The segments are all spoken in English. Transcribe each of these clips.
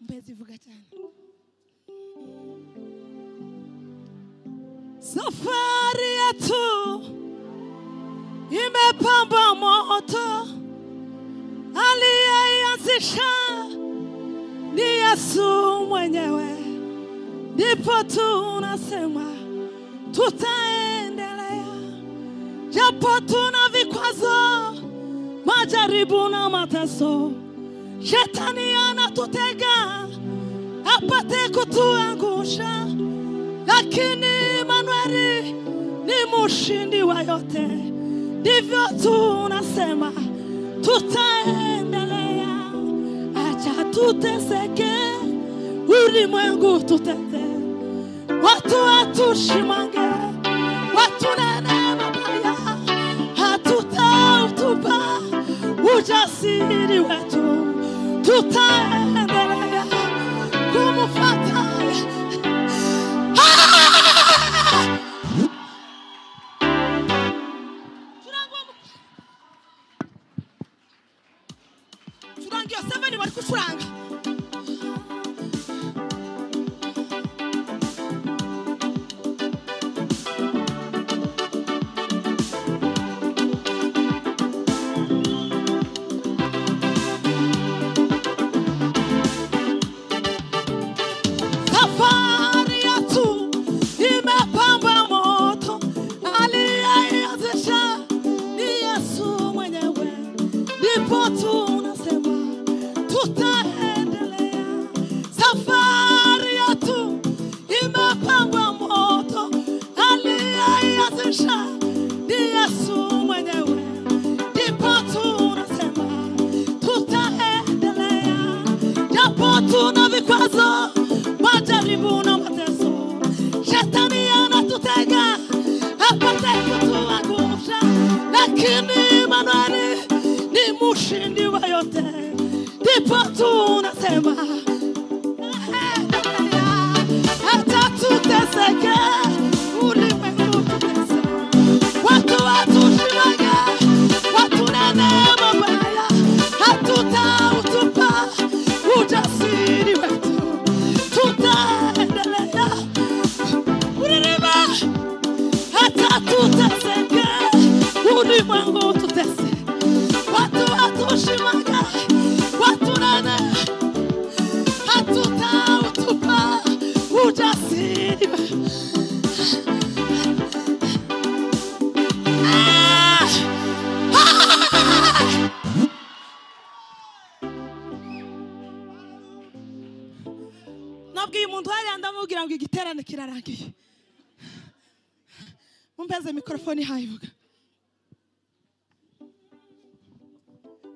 mpenzi vuka tena. Safari yetu imepamba moto, aliyeianzisha ni Yesu mwenyewe. Ndipo tunasema tutaendelea, japo tuna vikwazo, majaribu na mateso. Shetani anatutega apate kutuangusha, lakini Emanueli ni mshindi wa yote. Ndivyo tunasema tutaendelea, acha tuteseke, ulimwengu tutete, watu watushimange, watu nene mabaya, hatutautupa ujasiri wetu. Tutaendelea kumfuata. Turangia sema ni walikuturanga.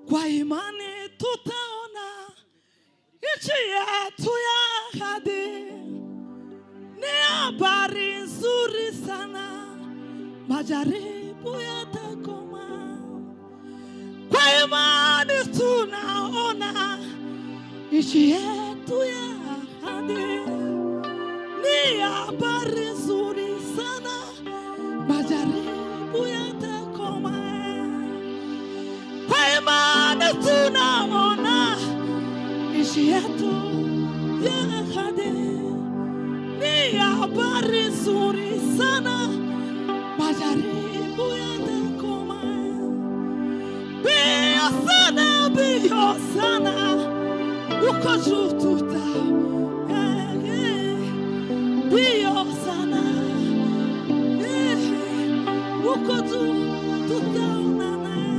Kwa imani tutaona nchi yetu ya ahadi. Ni habari nzuri sana, majaribu yatakoma. Kwa imani tunaona nchi yetu ya ahadi. Ni habari nzuri sana, majaribu yatakoma. Kwa imani tunaona nchi yetu ya ahadi. Ni habari nzuri sana, majaribu yatakoma. Bio sana, uko juu tutaendelea. Bio sana, uko juu tutaendelea.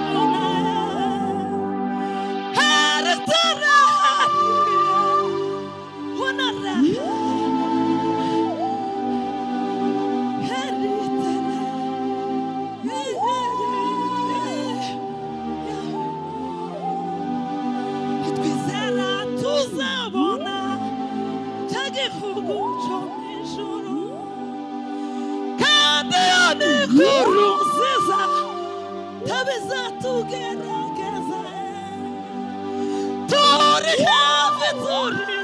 Tori have it, Tori.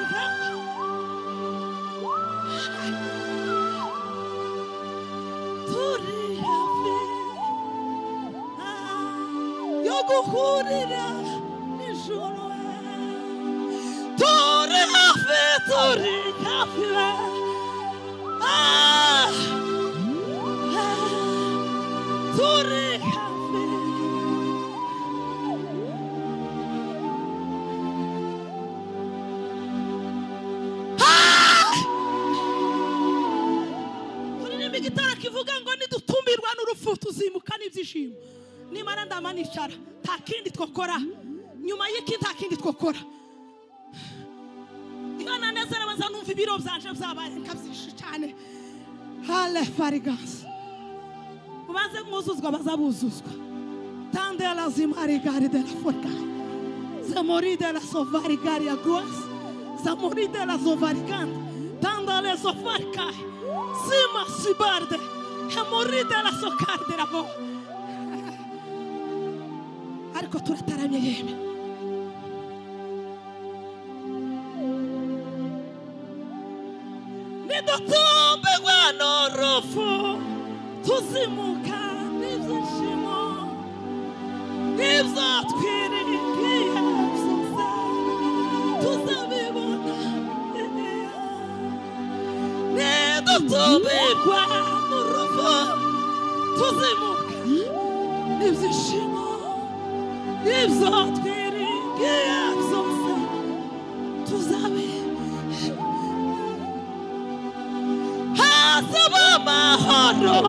occorrerà nessuno è torre ma fe torre capirà torre capirà torre mi chitarra che vuoi gangoni tu mi ruano rufoto zimu cani zishim نمارا داماني شارا تاكيندي تكوكورا نيوماية كين تاكيندي تكوكورا أنا نزل وزنون في بيرو بزانش بزابان كابسي شتانة هلا فاريغاس وبعدين موزوسكو بعدين موزوسكو تاندي على زماري غاري دلا فوركا زموري دلا سوفاري غاري أغواس زموري دلا سوفاري كان تاندي على سوفاركا زما سيبارد هموري دلا سوكار دلا بو أركو ترى ترى ميجيم ندوتوم بغوانو رفو تزيموكا نبزشمو نبزات كيري كيابسوسا تزاميبونا ندوتوم بغوانو رفو تزيموكا نبزشمو يبزات كيري كيابسوسا تزامي حسب ما حرم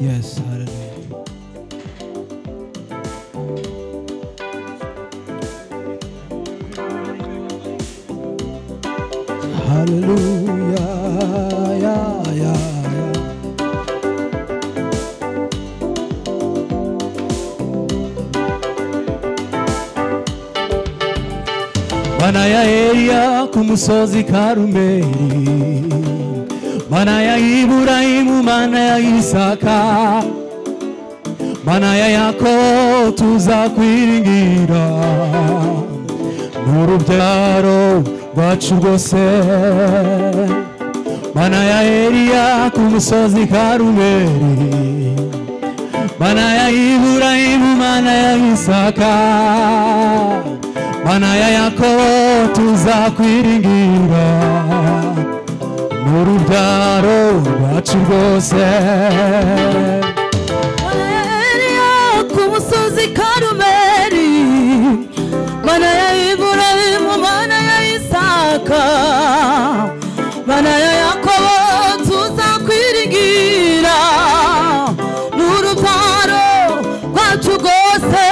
Yes, hallelujah. Hallelujah, Bana ya Elia kumusozi Karumeli. Bana ya Ibrahimu, bana ya Isaka, bana ya Yakobo tuzakwiringira, n'urubyaro rwacu rwose. Bana ya Eliya ku musozi Karumeli, bana ya Ibrahimu, bana ya Isaka, bana ya Yakobo tuzakwiringira. Urubyaro rwacu rwose. Bana ya Eliya ku musozi Karumeli, bana ya Ibrahimu, bana ya Isaka, bana ya Yakobo tuzakwiringira, n'urubyaro rwacu rwose.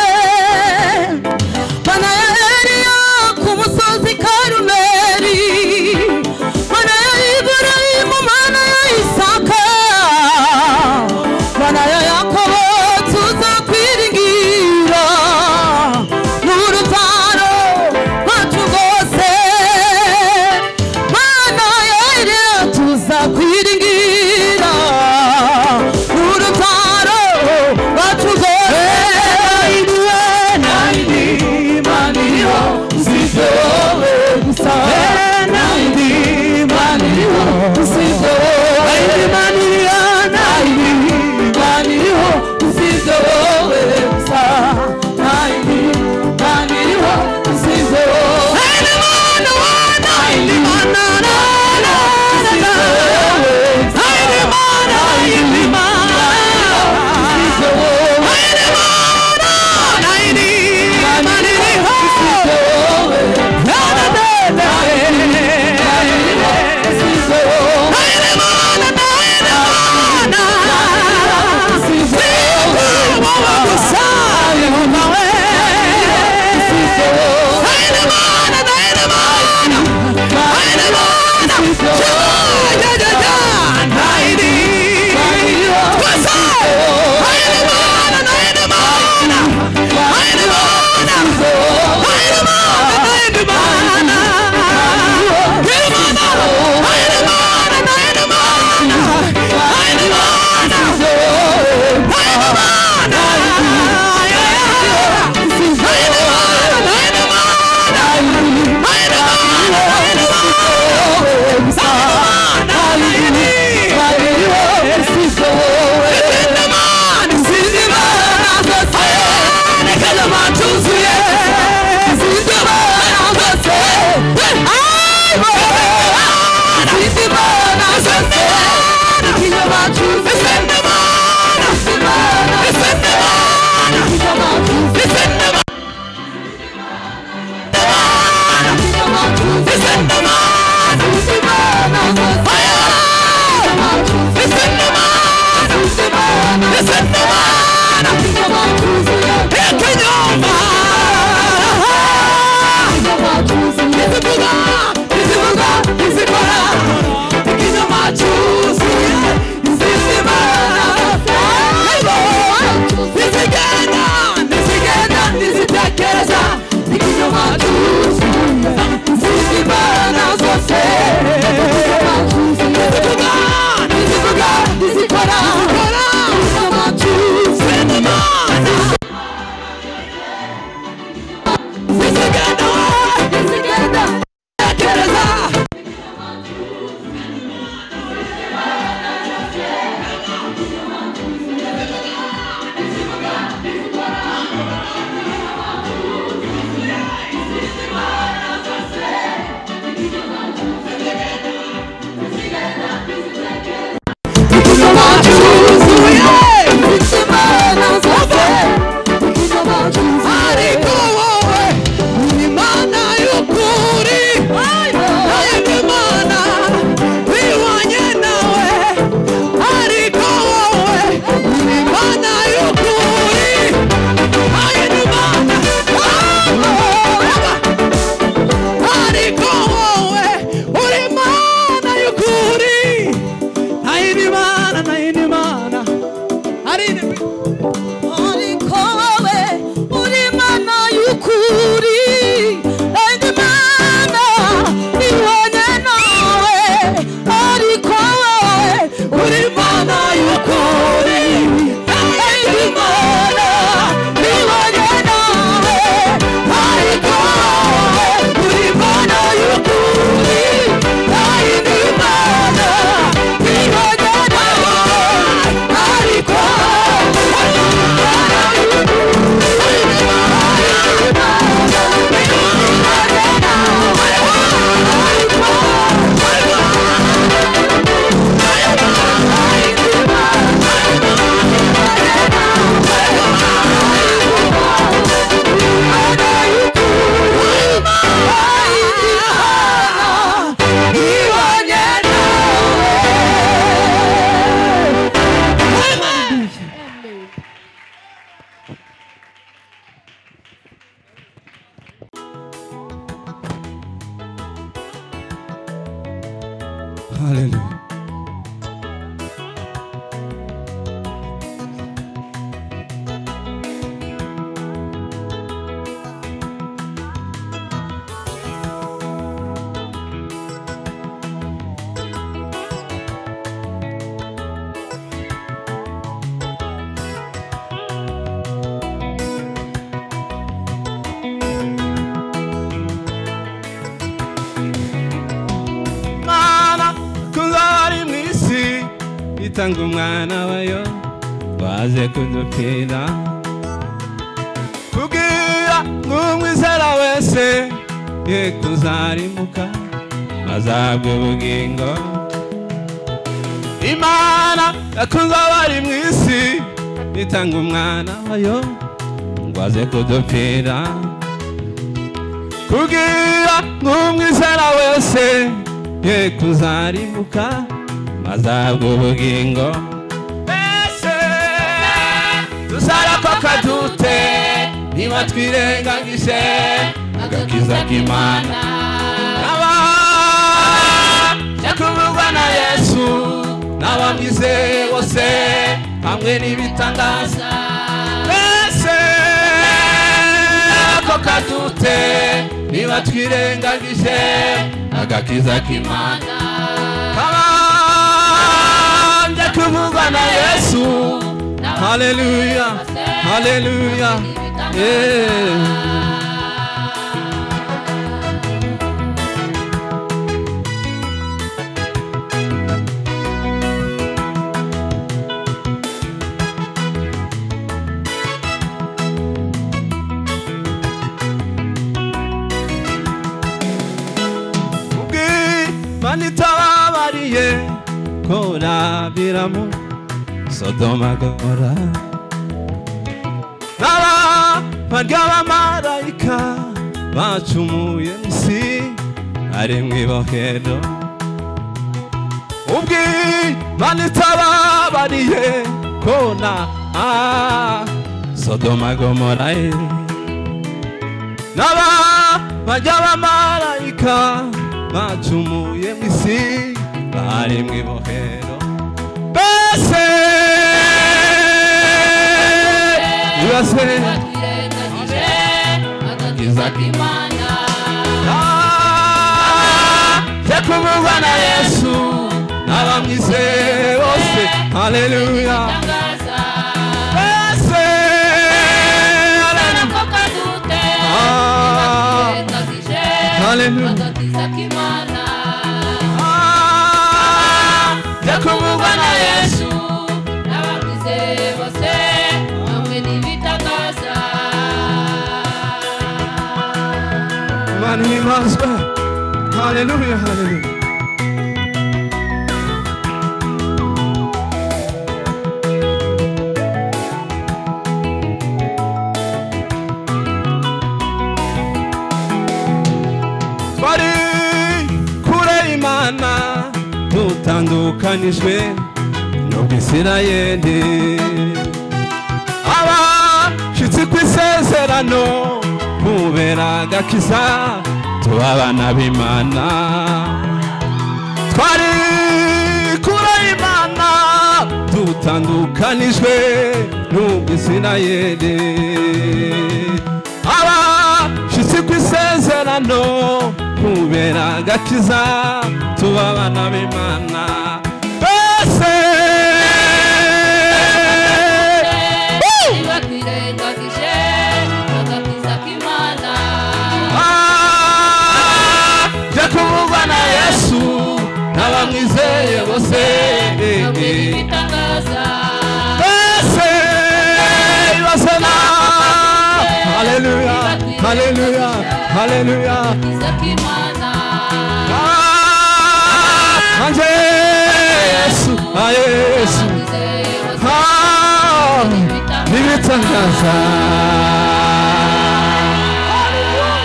Zakimana Yakurwana Yesu Nabamyise bose Hallelujah Hallelujah Zakimana Yakurwana Yesu Nabamyise Hallelujah, hallelujah. Bari kure imana dutandukanijwe n'Ubisirayeli abashitsi kw'isezerano kubera agakiza Abana b'Imana twari kure y'Imana dutandukanijwe n'Ubisirayeli abashitsi kw'isezerano kubera agakiza tuba abana b'Imana twese Nabamwizeye bose n'ibitangaza bose basana Hallelujah Hallelujah Hallelujah Zakimana Anje Yesu Yesu Ha n'ibitangaza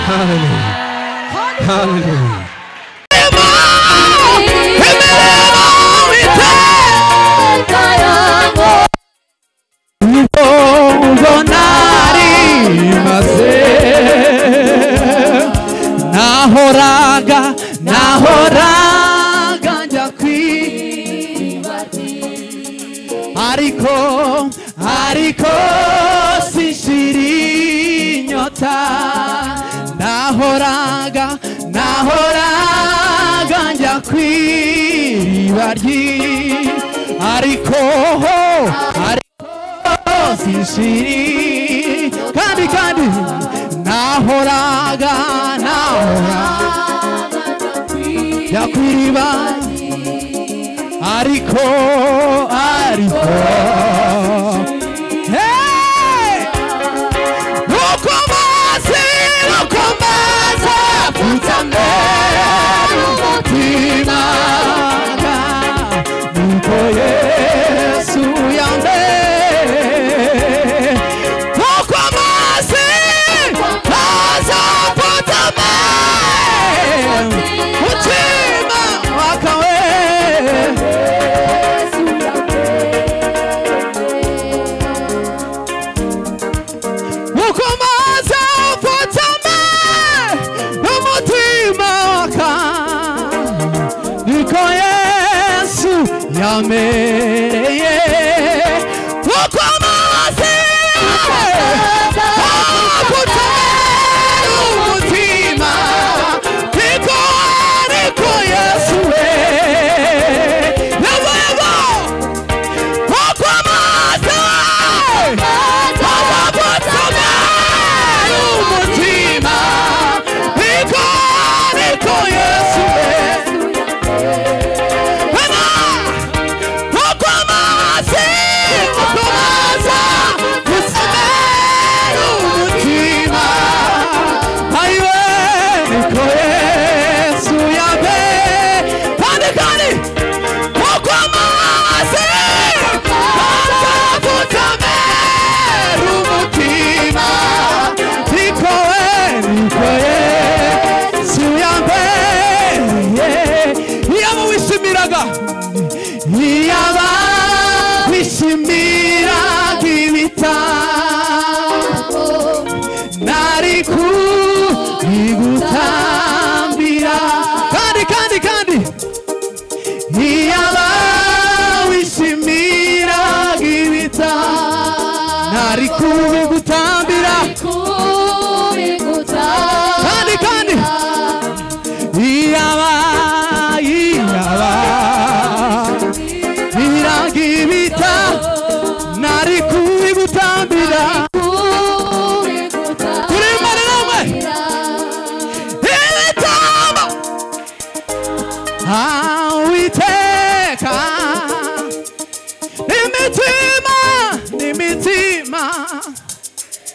Hallelujah Hallelujah Nahoraga njakwi Hariko sishiri nyota Nahoraga njakwi Hariko sishiri Kandi Nahoraga Yakuriba Hariko Hey Lukumaza Futamberu Mutimaga Nuko Yesu yande Lukumaza Futamberu Mutimaga Narikubigutambira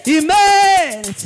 إيمانك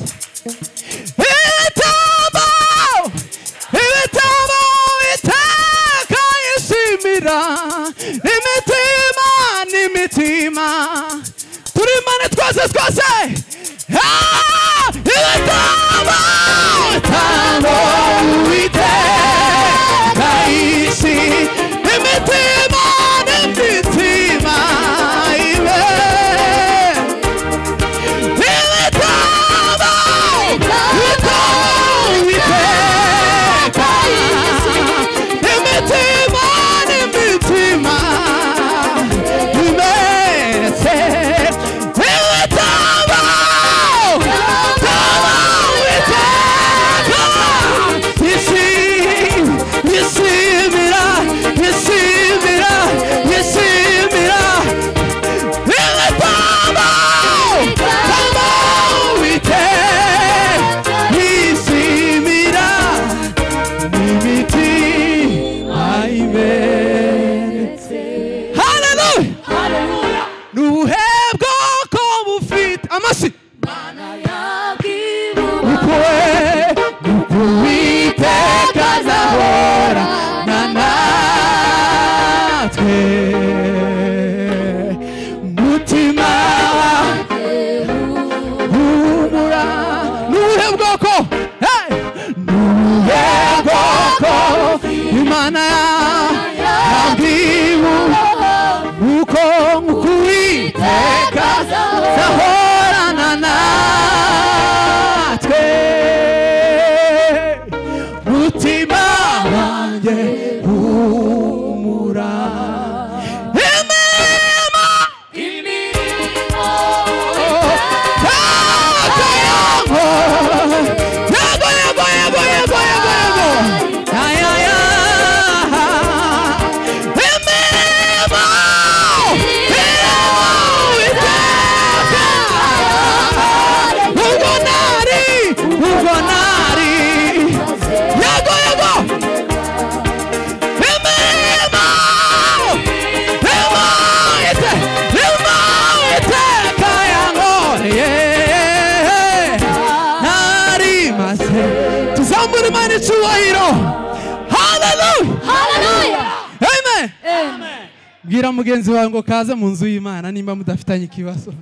Mbwira mugenzi wawe ngo kaze mu nzu y'Imana nimba mudafitanye ikibazo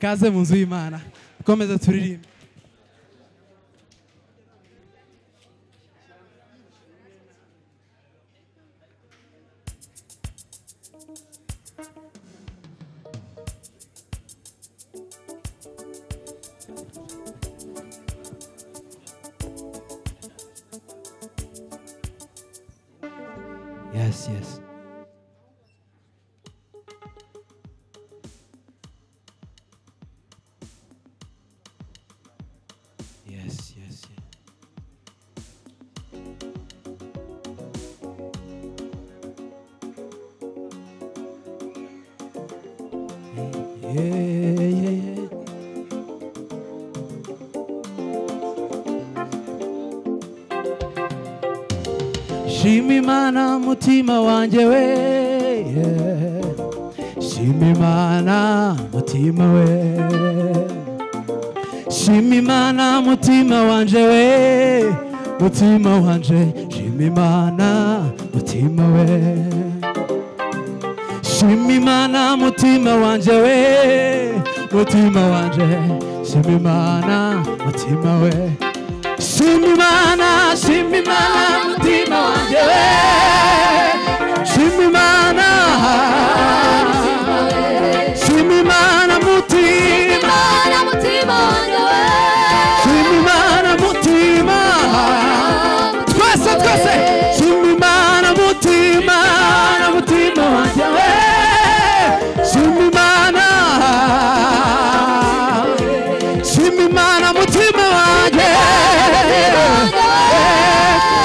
kaze mu nzu y'Imana komeza turirimbe Yes, yes. Shimimana mutima wanje we Shimimana mutima we Shimimana mutima wanje we mutima wanje Shimimana mutima we Shimimana mutima wanje we mutima wanje Shimimana mutima we Shimimana, Shimimana, mutima wanje we Shimimana, Shimimana, mutima wanje we Shimimana, mutima, twese twese Shimimana, mutima wanje we Shimimana, Shimimana, mutima wanje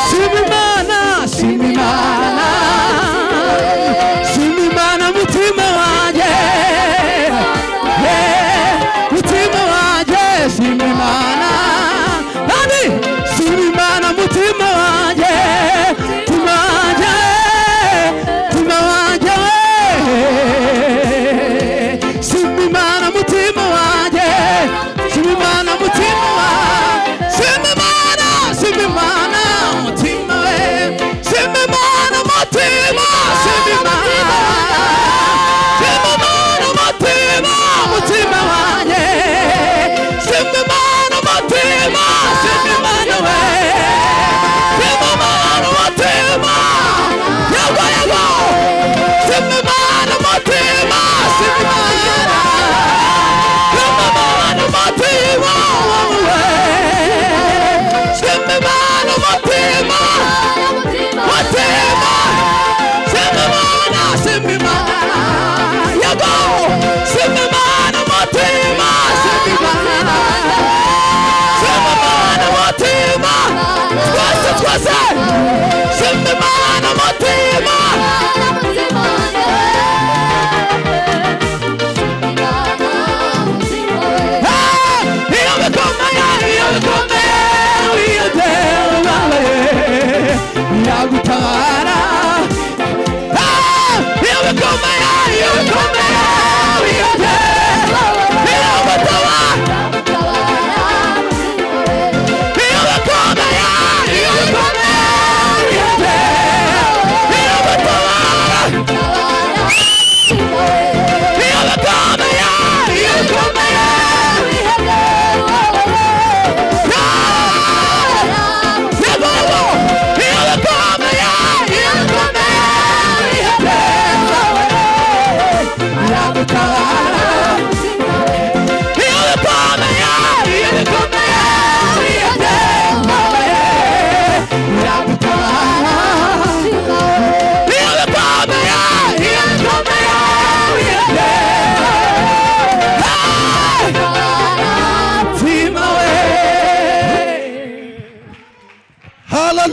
Shimimana Nagutara. Here we come now, here we come now, we are there. Here we come now, here we come now, we are there. Here we come now.